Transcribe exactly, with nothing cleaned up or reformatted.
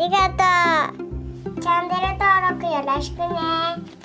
りがとう。チャンネル登録よろしくね。